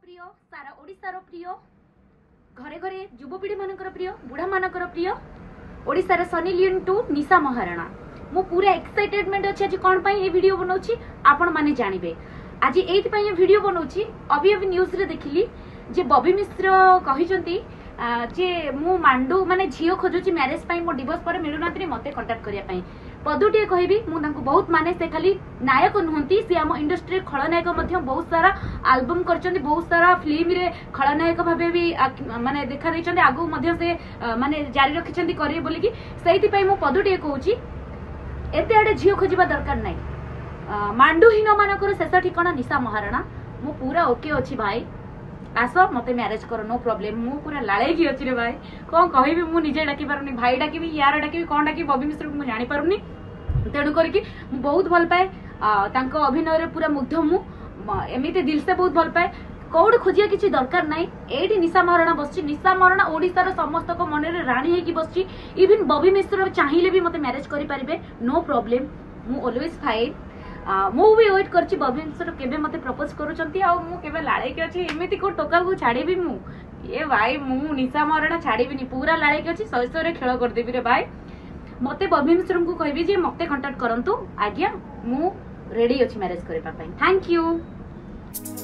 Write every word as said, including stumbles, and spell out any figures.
प्रिय सारा ओडिशार प्रिय घरे घरे युवपीढ़ी मानकर प्रिय बुढ़ा मानकर प्रिय ओडिशार Sunny Leone to Nisha Maharana मो पूरा एक्साइटेडमेंट अछि आज कोन पई ए वीडियो बनौछि आपण माने जानिबे। आज एत पई ए वीडियो बनौछि अभी अभी न्यूज़ रे देखिली जे बॉबी मिश्र कहिजंती जे मु मांडू माने झियो खोजुछि मैरिज पई मो डिवोर्स पर मिलुनातरी मते कांटेक्ट करिया पई पदुटे कहबी मु तांको बहुत माने से खाली नायक नहंती से आम इंडस्ट्री खलनायक मध्य बहुत सारा आल्बम करचंदी बहुत सारा फिल्म रे खलनायक भाबे भी माने देखा दैचंदी आगु मध्य से माने जारी रखिचंदी करिए बोली कि सेति पई मु पदुटे कहउची एते आडे झियो खोजिबा दरकार नै मांडू हिनो मानकर शेष ठिकाना निशा महाराणा मु पूरा ओके अछि भाई आस मते मैरेज कर नो प्रॉब्लम मु पूरा लाळेगी अछि रे भाई कोन कहबी मु निजे डाकी पारुनी भाई डाकी भी यार डाकी भी कोन डाकी बॉबी मिश्र को मु जानि पारुनी तेणु कर बहुत भल पाए तांको अभिनय रे पूरा मुग्ध मु एमिते दिल से बहुत भल पाए कौड़ खोजिया किसी दरकार ना एटी निशा महाराणा बस निशा महाराणा ओडिशार समस्त मन में राणी होगी बस इवन बॉबी मिश्र चाहिए भी मत मैरेज करें नो प्रॉब्लम मु ऑलवेज फाइन मु भी वेट कर बॉबी मिश्र केबे मते प्रपोज करूँ लाड़े अच्छे एमती को टोका को छाड़े भी मु ए भाई मु निशा महाराणा छाड़े पूरा लाड़े अच्छी शैशव खेल करदेवि रे भाई मते बॉबी मिश्र को कहबी जे मते कांटेक्ट करंतु आज्ञा मु रेडी अछि मैरिज करबा पई। Thank you.